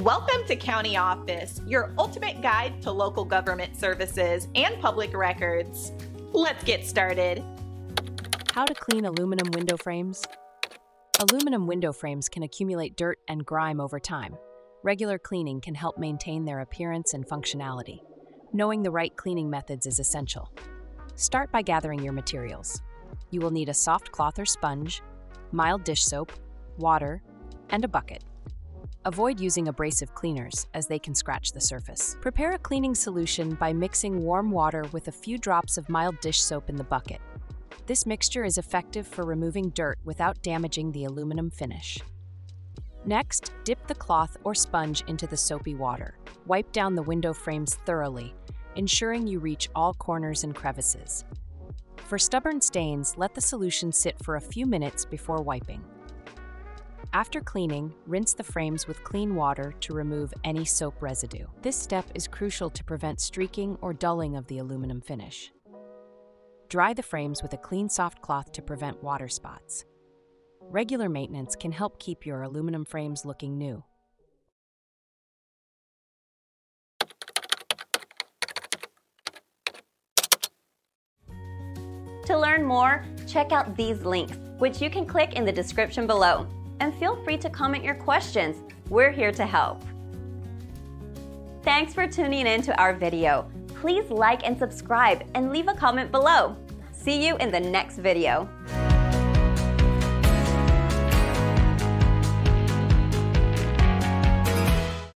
Welcome to County Office, your ultimate guide to local government services and public records. Let's get started. How to clean aluminum window frames. Aluminum window frames can accumulate dirt and grime over time. Regular cleaning can help maintain their appearance and functionality. Knowing the right cleaning methods is essential. Start by gathering your materials. You will need a soft cloth or sponge, mild dish soap, water, and a bucket. Avoid using abrasive cleaners as they can scratch the surface. Prepare a cleaning solution by mixing warm water with a few drops of mild dish soap in the bucket. This mixture is effective for removing dirt without damaging the aluminum finish. Next, dip the cloth or sponge into the soapy water. Wipe down the window frames thoroughly, ensuring you reach all corners and crevices. For stubborn stains, let the solution sit for a few minutes before wiping. After cleaning, rinse the frames with clean water to remove any soap residue. This step is crucial to prevent streaking or dulling of the aluminum finish. Dry the frames with a clean soft cloth to prevent water spots. Regular maintenance can help keep your aluminum frames looking new. To learn more, check out these links, which you can click in the description below. And feel free to comment your questions. We're here to help. Thanks for tuning in to our video. Please like and subscribe and leave a comment below. See you in the next video.